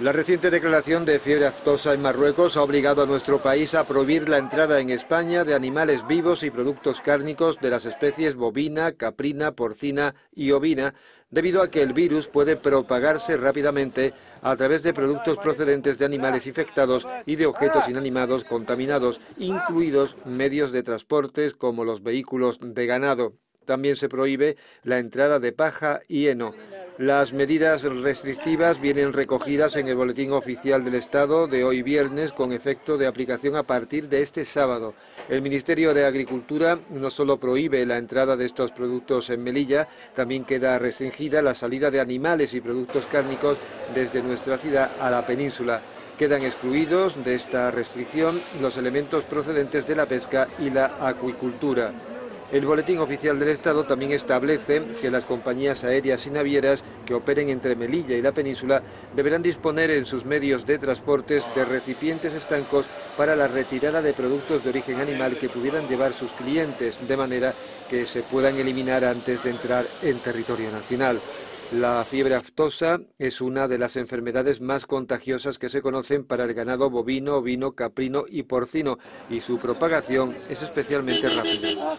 La reciente declaración de fiebre aftosa en Marruecos ha obligado a nuestro país a prohibir la entrada en España de animales vivos y productos cárnicos de las especies bovina, caprina, porcina y ovina, debido a que el virus puede propagarse rápidamente a través de productos procedentes de animales infectados y de objetos inanimados contaminados, incluidos medios de transportes como los vehículos de ganado. También se prohíbe la entrada de paja y heno. Las medidas restrictivas vienen recogidas en el Boletín Oficial del Estado de hoy viernes, con efecto de aplicación a partir de este sábado. El Ministerio de Agricultura no solo prohíbe la entrada de estos productos en Melilla, también queda restringida la salida de animales y productos cárnicos desde nuestra ciudad a la península. Quedan excluidos de esta restricción los elementos procedentes de la pesca y la acuicultura. El Boletín Oficial del Estado también establece que las compañías aéreas y navieras que operen entre Melilla y la península deberán disponer en sus medios de transportes de recipientes estancos para la retirada de productos de origen animal que pudieran llevar sus clientes, de manera que se puedan eliminar antes de entrar en territorio nacional. La fiebre aftosa es una de las enfermedades más contagiosas que se conocen para el ganado bovino, ovino, caprino y porcino, y su propagación es especialmente rápida.